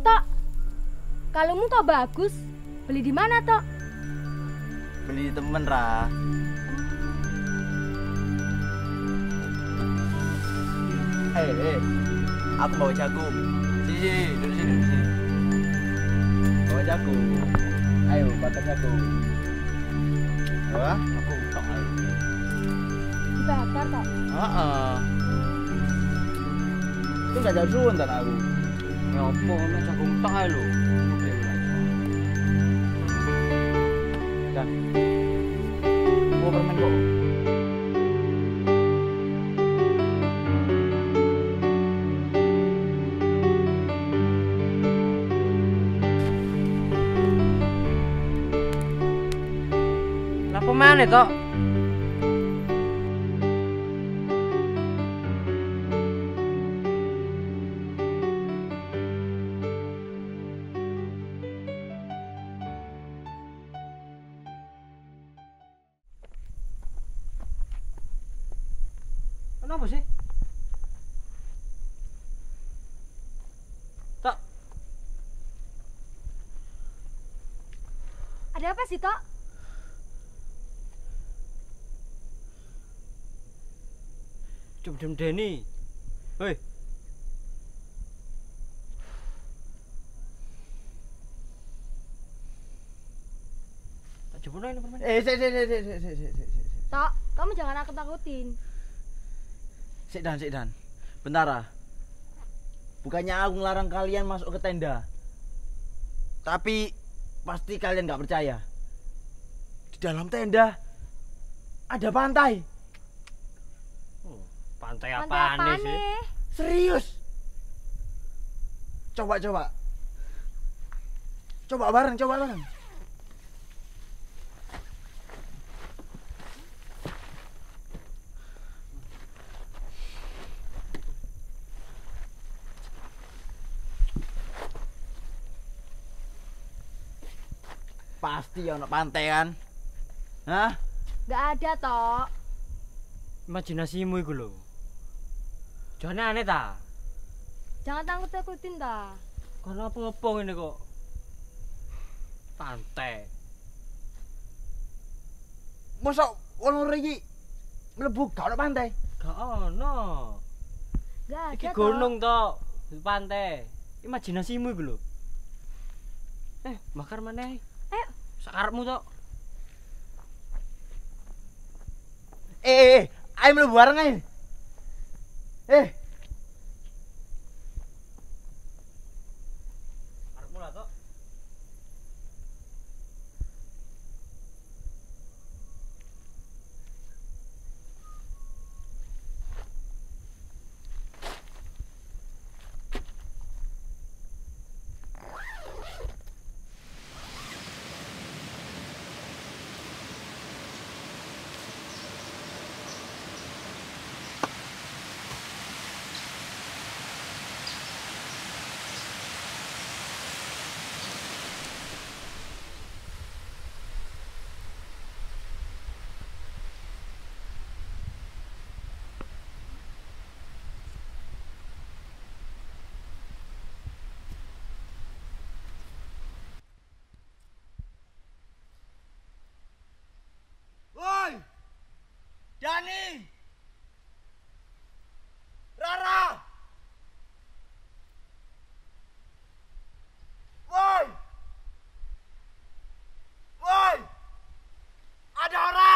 Tok. Kalungmu kok bagus. Beli di mana, Tok? Beli di temen, Ra. Hei, aku bawa jagung. Sini, duduk sini. Bawa jagung. Ayo, bakar jagung. Wah, aku utok lagi. Dibakar, Tok? Heeh. Itu gak jauh suun, Tok, aku. Ya apa, ini jagung tok aja lho. Dan, mau permen kok. Apa mana, Tok? Kenapa sih? Tok. Ada apa sih, Tok? Dem Deni, hei, tak jemput lagi permen. Tok, kamu jangan aku takutin. Sik dan, bentar ah. Bukannya aku ngelarang kalian masuk ke tenda, tapi pasti kalian nggak percaya. Di dalam tenda ada pantai. Pantai apaan sih? Serius? Coba bareng. Pasti ya ono pantai kan? Hah? Nggak ada, Tok. Imajinasimu iku lho. Jangan aneh ta. Jangan takut-takutin ta. Karena apa ngepong ini kok? Pantai. Masa orang ini melebu gak ada pantai? Gak ada. Gak ada. Ini gunung toh. Pantai. Imajinasimu itu lho. Bakar mana? Ayo. Sekarapmu toh. Ayo melebu bareng aja. Harus mulai, Tok. Dani, Rara, woi, ada orang.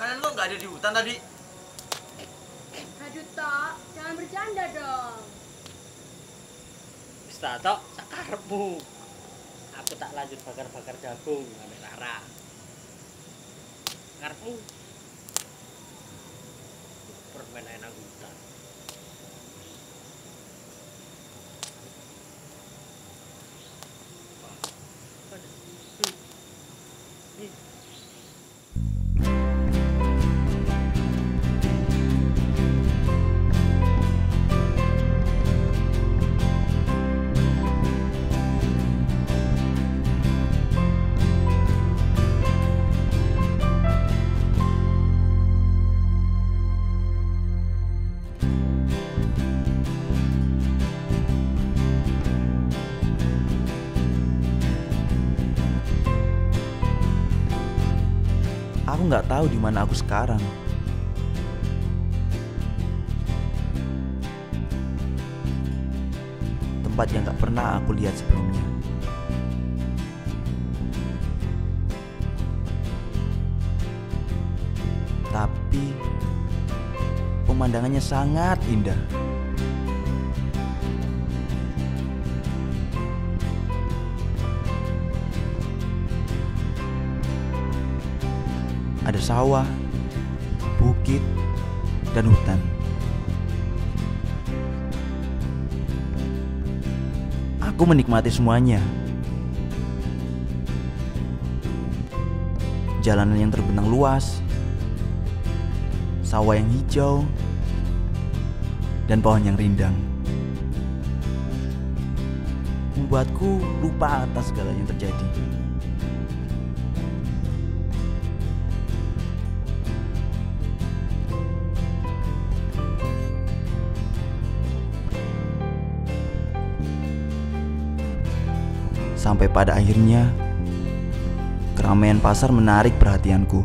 Kalian kok nggak ada di hutan tadi? Aduh, Tok, jangan bercanda dong. Bisa, Tok, sakarepmu. Aku tak lanjut bakar-bakar jagung ngambil Rara. Ngarepmu. Permainan aku hutan. Wah, Aku nggak tahu di mana aku sekarang. Tempat yang nggak pernah aku lihat sebelumnya. Tapi pemandangannya sangat indah. Ada sawah, bukit, dan hutan. Aku menikmati semuanya. Jalanan yang terbentang luas, sawah yang hijau, dan pohon yang rindang. Membuatku lupa atas segala yang terjadi. Sampai pada akhirnya, keramaian pasar menarik perhatianku.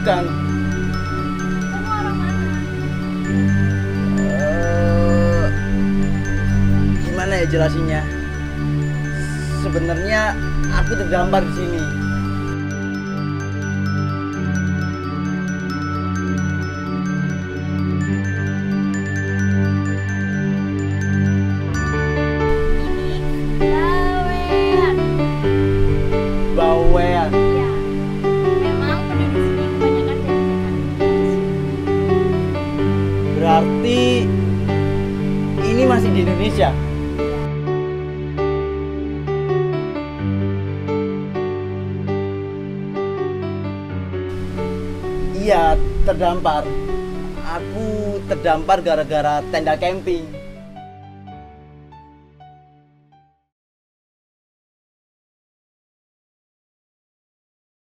Bukan. Kamu orang mana? Gimana ya jelasinnya? Sebenarnya aku tergambar di sini. Berarti ini masih di Indonesia. Iya, terdampar. Aku terdampar gara-gara tenda camping.